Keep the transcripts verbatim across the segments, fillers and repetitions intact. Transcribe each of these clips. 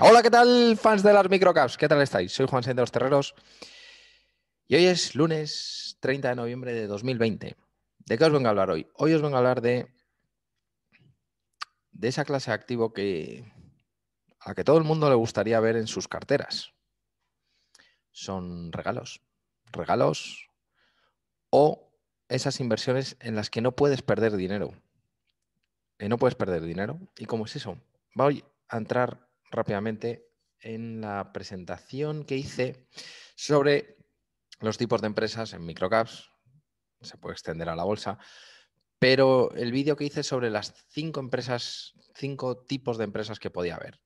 Hola, ¿qué tal, fans de las microcaps? ¿Qué tal estáis? Soy Juan Sánchez de los Terreros y hoy es lunes treinta de noviembre de dos mil veinte. ¿De qué os vengo a hablar hoy? Hoy os vengo a hablar de, de esa clase de activo que, a la que todo el mundo le gustaría ver en sus carteras. Son regalos. Regalos o esas inversiones en las que no puedes perder dinero. Que no puedes perder dinero. ¿Y cómo es eso? Voy a entrar rápidamente en la presentación que hice sobre los tipos de empresas en microcaps. Se puede extender a la bolsa, pero el vídeo que hice sobre las cinco empresas, cinco tipos de empresas que podía haber.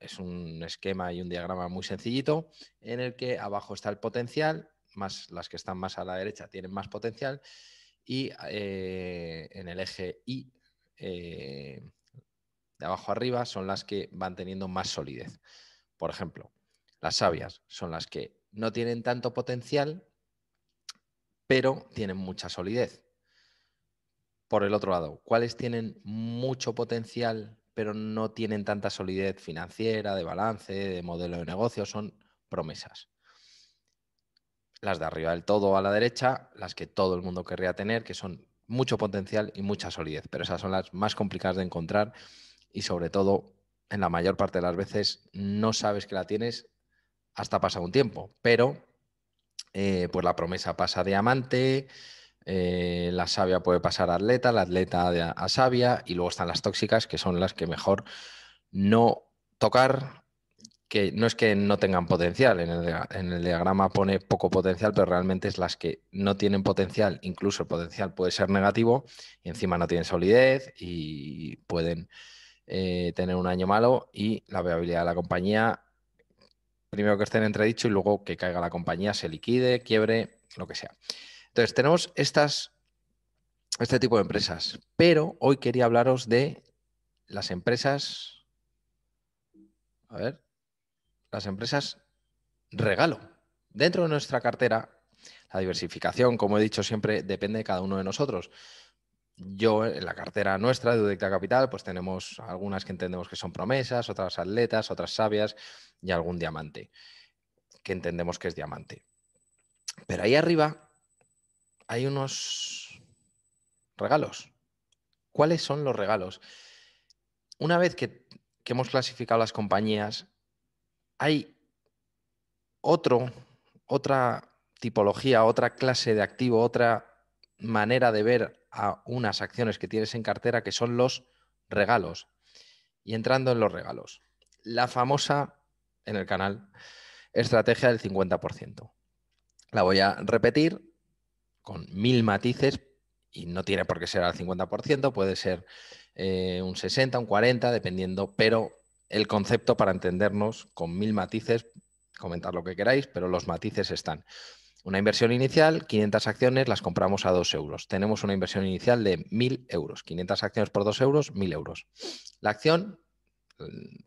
Es un esquema y un diagrama muy sencillito en el que abajo está el potencial, más las que están más a la derecha tienen más potencial, y eh, en el eje Y eh, de abajo arriba son las que van teniendo más solidez. Por ejemplo, las sabias son las que no tienen tanto potencial, pero tienen mucha solidez. Por el otro lado, ¿cuáles tienen mucho potencial pero no tienen tanta solidez financiera, de balance, de modelo de negocio? Son promesas. Las de arriba del todo a la derecha, las que todo el mundo querría tener, que son mucho potencial y mucha solidez, pero esas son las más complicadas de encontrar y sobre todo, en la mayor parte de las veces, no sabes que la tienes hasta pasado un tiempo, pero eh, pues la promesa pasa a diamante. Eh, la sabia puede pasar a atleta, la atleta de a, a sabia, y luego están las tóxicas, que son las que mejor no tocar, que no es que no tengan potencial, en el, en el diagrama pone poco potencial, pero realmente es las que no tienen potencial, incluso el potencial puede ser negativo, y encima no tienen solidez y pueden eh, tener un año malo y la viabilidad de la compañía, primero que esté en entredicho y luego que caiga la compañía, se liquide, quiebre, lo que sea. Entonces, tenemos estas, este tipo de empresas, pero hoy quería hablaros de las empresas, a ver, las empresas regalo. Dentro de nuestra cartera, la diversificación, como he dicho siempre, depende de cada uno de nosotros. Yo, en la cartera nuestra de Udecta Capital, pues tenemos algunas que entendemos que son promesas, otras atletas, otras sabias y algún diamante, que entendemos que es diamante. Pero ahí arriba hay unos regalos. ¿Cuáles son los regalos? Una vez que, que hemos clasificado las compañías, hay otro, otra tipología, otra clase de activo, otra manera de ver a unas acciones que tienes en cartera, que son los regalos. Y entrando en los regalos, la famosa, en el canal, estrategia del cincuenta por ciento. La voy a repetir con mil matices, y no tiene por qué ser al cincuenta por ciento, puede ser eh, un sesenta, un cuarenta, dependiendo, pero el concepto, para entendernos, con mil matices, comentad lo que queráis, pero los matices están. Una inversión inicial, quinientas acciones, las compramos a dos euros. Tenemos una inversión inicial de mil euros, quinientas acciones por dos euros, mil euros. La acción,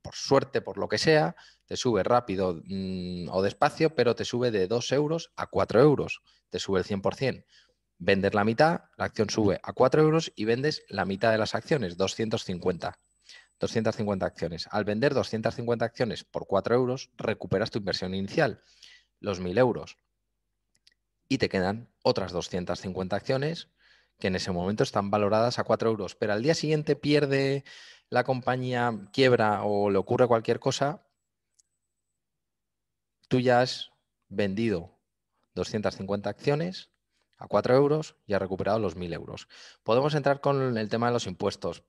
por suerte, por lo que sea, te sube rápido mmm, o despacio, pero te sube de dos euros a cuatro euros. Te sube el cien por ciento. Vendes la mitad, la acción sube a cuatro euros y vendes la mitad de las acciones, doscientas cincuenta. doscientas cincuenta acciones. Al vender doscientas cincuenta acciones por cuatro euros, recuperas tu inversión inicial, los mil euros. Y te quedan otras doscientas cincuenta acciones que en ese momento están valoradas a cuatro euros. Pero al día siguiente pierde la compañía, quiebra o le ocurre cualquier cosa, tú ya has vendido doscientas cincuenta acciones a cuatro euros y ha recuperado los mil euros. Podemos entrar con el tema de los impuestos,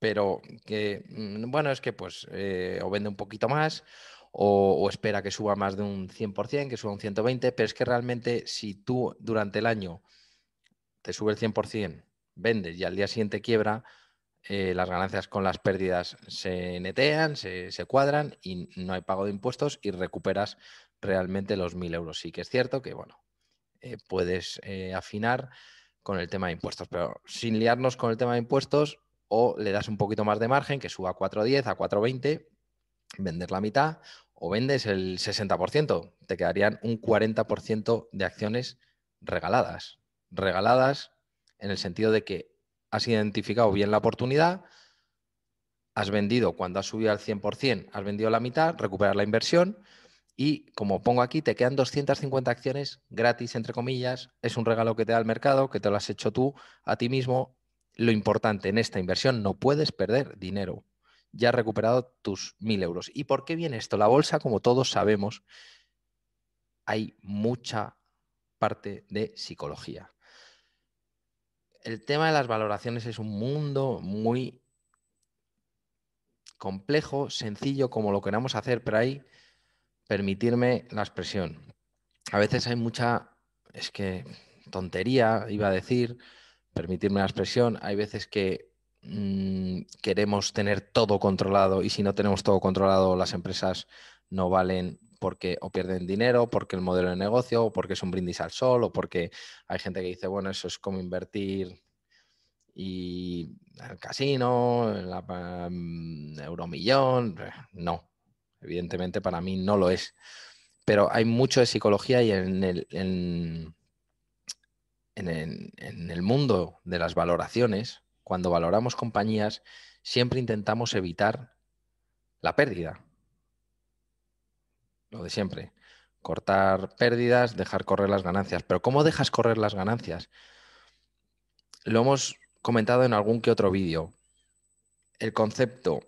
pero que, bueno, es que pues eh, o vende un poquito más o, o espera que suba más de un cien por ciento, que suba un ciento veinte por ciento, pero es que realmente si tú durante el año te sube el cien por ciento, vendes y al día siguiente quiebra, eh, las ganancias con las pérdidas se netean, se, se cuadran y no hay pago de impuestos y recuperas realmente los mil euros. Sí que es cierto que, bueno, eh, puedes eh, afinar con el tema de impuestos, pero sin liarnos con el tema de impuestos, o le das un poquito más de margen, que suba a cuatro diez, a cuatro veinte, vender la mitad, o vendes el sesenta por ciento. Te quedarían un cuarenta por ciento de acciones regaladas. Regaladas en el sentido de que has identificado bien la oportunidad, has vendido cuando has subido al cien por cien, has vendido la mitad, recuperar la inversión y, como pongo aquí, te quedan doscientas cincuenta acciones gratis, entre comillas, es un regalo que te da el mercado, que te lo has hecho tú a ti mismo. Lo importante en esta inversión, no puedes perder dinero. Ya has recuperado tus mil euros. ¿Y por qué viene esto? La bolsa, como todos sabemos, hay mucha parte de psicología. El tema de las valoraciones es un mundo muy complejo, sencillo, como lo queramos hacer, pero ahí, permitirme la expresión, a veces hay mucha, es que tontería, iba a decir, permitirme la expresión, hay veces que mmm, queremos tener todo controlado y si no tenemos todo controlado las empresas no valen porque o pierden dinero, porque el modelo de negocio, o porque es un brindis al sol, o porque hay gente que dice, bueno, eso es como invertir y el casino, la, um, Euromillón, no, evidentemente para mí no lo es, pero hay mucho de psicología y en el, en, en, el, en el mundo de las valoraciones, cuando valoramos compañías, siempre intentamos evitar la pérdida, lo de siempre, cortar pérdidas, dejar correr las ganancias, pero ¿cómo dejas correr las ganancias? Lo hemos comentado en algún que otro vídeo, el concepto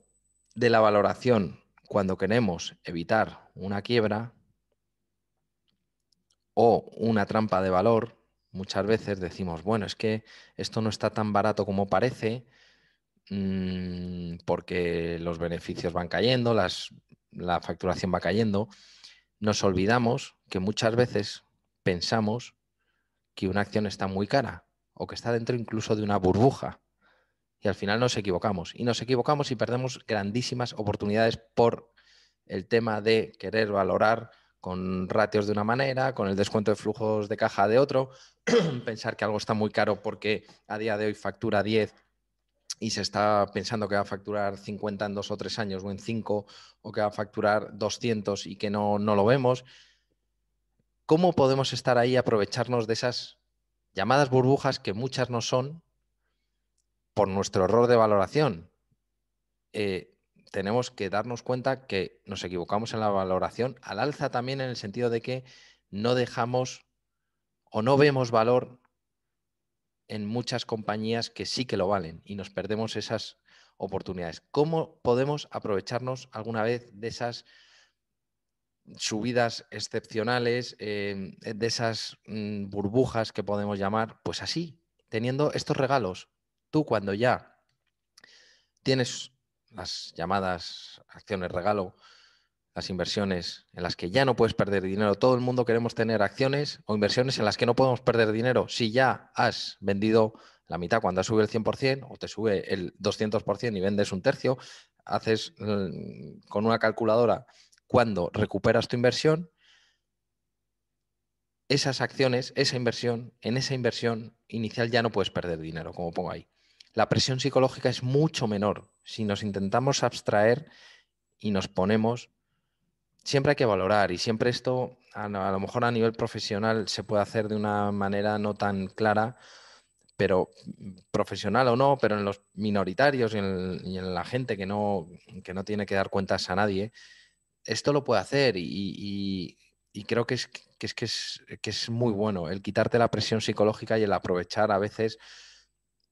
de la valoración cuando queremos evitar una quiebra o una trampa de valor, muchas veces decimos, bueno, es que esto no está tan barato como parece mmm, porque los beneficios van cayendo, las, la facturación va cayendo. Nos olvidamos que muchas veces pensamos que una acción está muy cara o que está dentro incluso de una burbuja. Y al final nos equivocamos. Y nos equivocamos y perdemos grandísimas oportunidades por el tema de querer valorar con ratios de una manera, con el descuento de flujos de caja de otro, pensar que algo está muy caro porque a día de hoy factura diez y se está pensando que va a facturar cincuenta en dos o tres años o en cinco, o que va a facturar doscientos y que no, no lo vemos. ¿Cómo podemos estar ahí y aprovecharnos de esas llamadas burbujas, que muchas no son, por nuestro error de valoración? Eh, tenemos que darnos cuenta que nos equivocamos en la valoración, al alza también, en el sentido de que no dejamos o no vemos valor en muchas compañías que sí que lo valen y nos perdemos esas oportunidades. ¿Cómo podemos aprovecharnos alguna vez de esas subidas excepcionales, eh, de esas mm, burbujas que podemos llamar? Pues así, teniendo estos regalos. Tú, cuando ya tienes las llamadas acciones regalo, las inversiones en las que ya no puedes perder dinero, todo el mundo queremos tener acciones o inversiones en las que no podemos perder dinero. Si ya has vendido la mitad cuando sube el cien por cien o te sube el doscientos por ciento y vendes un tercio, haces con una calculadora cuando recuperas tu inversión, esas acciones, esa inversión, en esa inversión inicial ya no puedes perder dinero, como pongo ahí. La presión psicológica es mucho menor. Si nos intentamos abstraer y nos ponemos, siempre hay que valorar, y siempre esto a lo mejor a nivel profesional se puede hacer de una manera no tan clara, pero profesional o no, pero en los minoritarios y en, y en la gente que no, que no tiene que dar cuentas a nadie, esto lo puede hacer y, y, y creo que es, que, es, que, es, que es muy bueno el quitarte la presión psicológica y el aprovechar a veces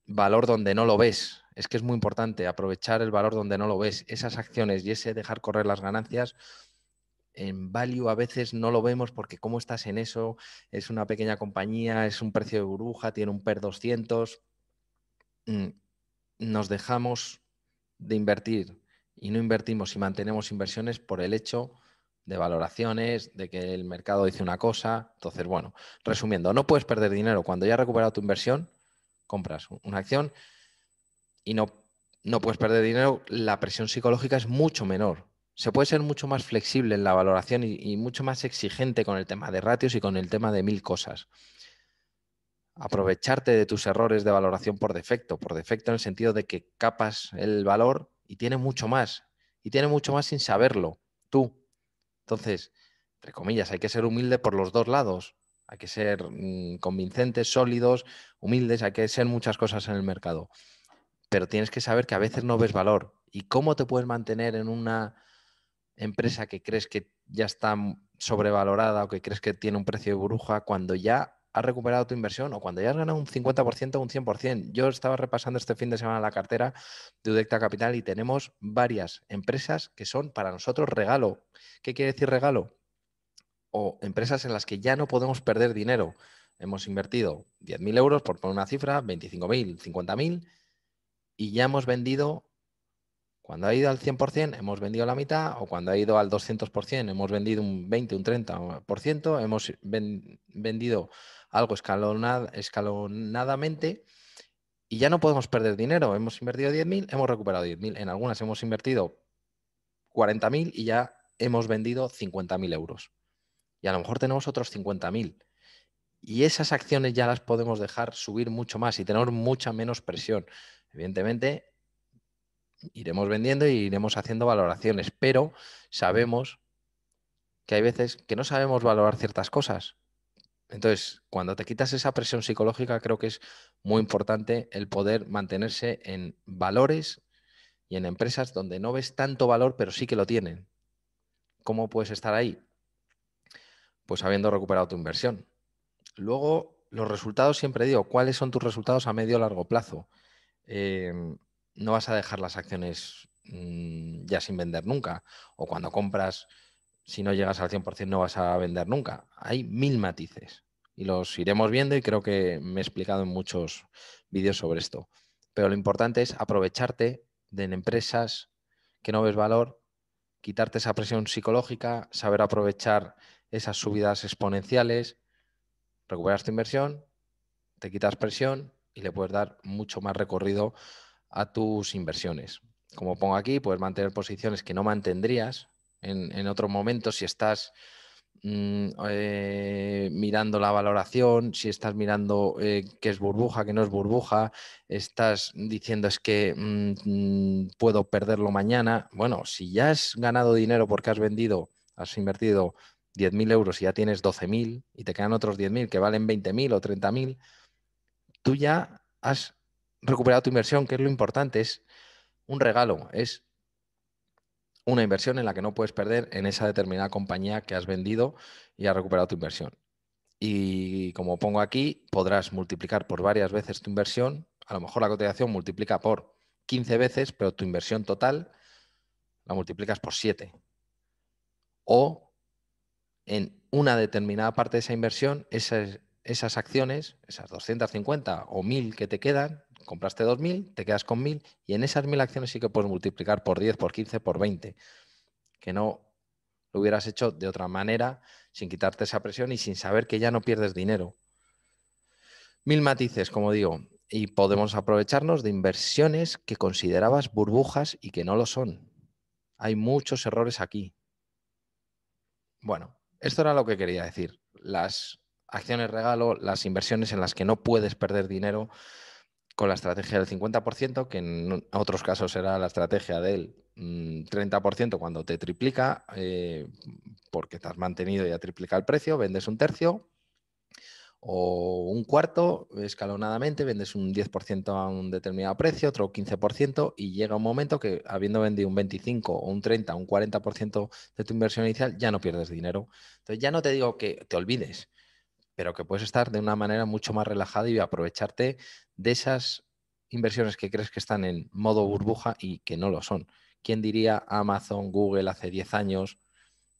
valor donde no lo ves. Es que es muy importante aprovechar el valor donde no lo ves. Esas acciones y ese dejar correr las ganancias en value a veces no lo vemos porque cómo estás en eso, es una pequeña compañía, es un precio de burbuja, tiene un P E R doscientos. Nos dejamos de invertir y no invertimos y mantenemos inversiones por el hecho de valoraciones, de que el mercado dice una cosa. Entonces, bueno, resumiendo, no puedes perder dinero. Cuando ya has recuperado tu inversión, compras una acción y no, no puedes perder dinero. La presión psicológica es mucho menor. Se puede ser mucho más flexible en la valoración y, y mucho más exigente con el tema de ratios y con el tema de mil cosas. Aprovecharte de tus errores de valoración por defecto, por defecto en el sentido de que capas el valor y tiene mucho más, y tiene mucho más sin saberlo tú. Entonces, entre comillas, hay que ser humilde por los dos lados. Hay que ser mmm, convincentes, sólidos, humildes, hay que ser muchas cosas en el mercado. Pero tienes que saber que a veces no ves valor y cómo te puedes mantener en una empresa que crees que ya está sobrevalorada o que crees que tiene un precio de burbuja cuando ya has recuperado tu inversión o cuando ya has ganado un cincuenta por ciento o un cien por ciento. Yo estaba repasando este fin de semana la cartera de Udecta Capital y tenemos varias empresas que son para nosotros regalo. ¿Qué quiere decir regalo? O empresas en las que ya no podemos perder dinero. Hemos invertido diez mil euros, por poner una cifra, veinticinco mil, cincuenta mil, y ya hemos vendido, cuando ha ido al cien por ciento, hemos vendido la mitad, o cuando ha ido al doscientos por ciento, hemos vendido un veinte por ciento, un treinta por ciento, hemos ven, vendido algo escalonad, escalonadamente, y ya no podemos perder dinero. Hemos invertido diez mil, hemos recuperado diez mil. En algunas hemos invertido cuarenta mil y ya hemos vendido cincuenta mil euros. Y a lo mejor tenemos otros cincuenta mil. Y esas acciones ya las podemos dejar subir mucho más y tener mucha menos presión. Evidentemente, iremos vendiendo e iremos haciendo valoraciones, pero sabemos que hay veces que no sabemos valorar ciertas cosas. Entonces, cuando te quitas esa presión psicológica, creo que es muy importante el poder mantenerse en valores y en empresas donde no ves tanto valor, pero sí que lo tienen. ¿Cómo puedes estar ahí? Pues habiendo recuperado tu inversión. Luego, los resultados, siempre digo, ¿cuáles son tus resultados a medio o largo plazo? Eh, no vas a dejar las acciones mmm, ya sin vender nunca. O cuando compras, si no llegas al cien por ciento, no vas a vender nunca. Hay mil matices y los iremos viendo y creo que me he explicado en muchos vídeos sobre esto. Pero lo importante es aprovecharte de empresas que no ves valor, quitarte esa presión psicológica, saber aprovechar esas subidas exponenciales. Recuperas tu inversión, te quitas presión y le puedes dar mucho más recorrido a tus inversiones. Como pongo aquí, puedes mantener posiciones que no mantendrías en, en otro momento si estás mm, eh, mirando la valoración, si estás mirando eh, qué es burbuja, qué no es burbuja, estás diciendo es que mm, puedo perderlo mañana. Bueno, si ya has ganado dinero porque has vendido, has invertido diez mil euros y ya tienes doce mil y te quedan otros diez mil que valen veinte mil o treinta mil, tú ya has recuperado tu inversión, que es lo importante, es un regalo, es una inversión en la que no puedes perder en esa determinada compañía que has vendido y has recuperado tu inversión. Y como pongo aquí, podrás multiplicar por varias veces tu inversión, a lo mejor la cotización multiplica por quince veces, pero tu inversión total la multiplicas por siete. O en una determinada parte de esa inversión, esas, esas acciones, esas doscientas cincuenta o mil que te quedan, compraste dos mil, te quedas con mil, y en esas mil acciones sí que puedes multiplicar por diez, por quince, por veinte, que no lo hubieras hecho de otra manera, sin quitarte esa presión y sin saber que ya no pierdes dinero. Mil matices, como digo, y podemos aprovecharnos de inversiones que considerabas burbujas y que no lo son. Hay muchos errores aquí. Bueno, esto era lo que quería decir. Las acciones regalo, las inversiones en las que no puedes perder dinero con la estrategia del cincuenta por ciento, que en otros casos será la estrategia del treinta por ciento cuando te triplica, eh, porque te has mantenido y ha triplicado el precio, vendes un tercio o un cuarto escalonadamente, vendes un diez por ciento a un determinado precio, otro quince por ciento, y llega un momento que habiendo vendido un veinticinco por ciento o un treinta por ciento o un cuarenta por ciento de tu inversión inicial, ya no pierdes dinero. Entonces ya no te digo que te olvides, pero que puedes estar de una manera mucho más relajada y aprovecharte de esas inversiones que crees que están en modo burbuja y que no lo son. ¿Quién diría Amazon, Google hace diez años,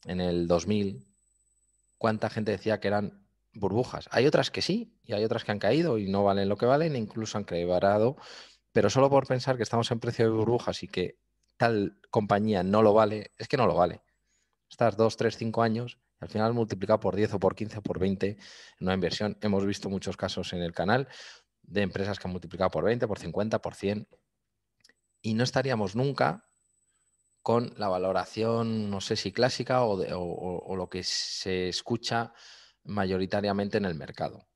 en el dos mil? ¿Cuánta gente decía que eran burbujas? Hay otras que sí y hay otras que han caído y no valen lo que valen e incluso han quebrado, pero solo por pensar que estamos en precio de burbujas y que tal compañía no lo vale, es que no lo vale. Estás dos, tres, cinco años y al final multiplicado por diez o por quince, por veinte en una inversión. Hemos visto muchos casos en el canal de empresas que han multiplicado por veinte, por cincuenta, por cien, y no estaríamos nunca con la valoración, no sé si clásica o, de, o, o, o lo que se escucha mayoritariamente en el mercado.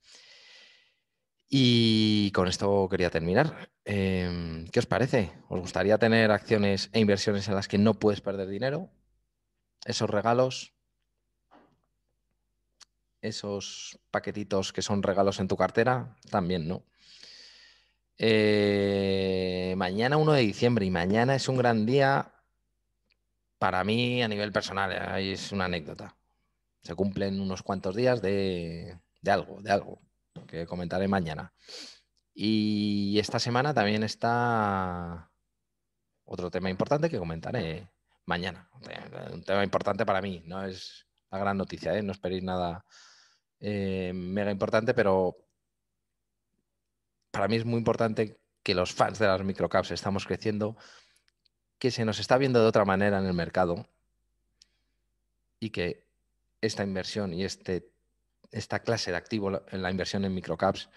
Y con esto quería terminar. Eh, ¿Qué os parece? ¿Os gustaría tener acciones e inversiones en las que no puedes perder dinero? ¿Esos regalos? ¿Esos paquetitos que son regalos en tu cartera? También no. Eh, mañana uno de diciembre, y mañana es un gran día para mí a nivel personal, eh, es una anécdota. Se cumplen unos cuantos días de, de algo, de algo que comentaré mañana. Y esta semana también está otro tema importante que comentaré mañana. Un tema importante para mí, no es la gran noticia, ¿eh? No esperéis nada eh, mega importante, pero para mí es muy importante que los fans de las microcaps estamos creciendo, que se nos está viendo de otra manera en el mercado y que esta inversión y este, esta clase de activo, la inversión en microcaps,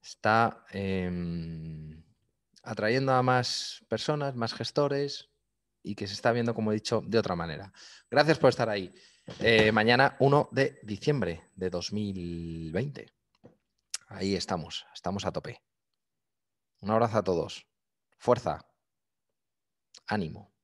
está eh, atrayendo a más personas, más gestores, y que se está viendo, como he dicho, de otra manera. Gracias por estar ahí. Eh, mañana uno de diciembre de dos mil veinte. Ahí estamos, estamos a tope. Un abrazo a todos. Fuerza. Ánimo.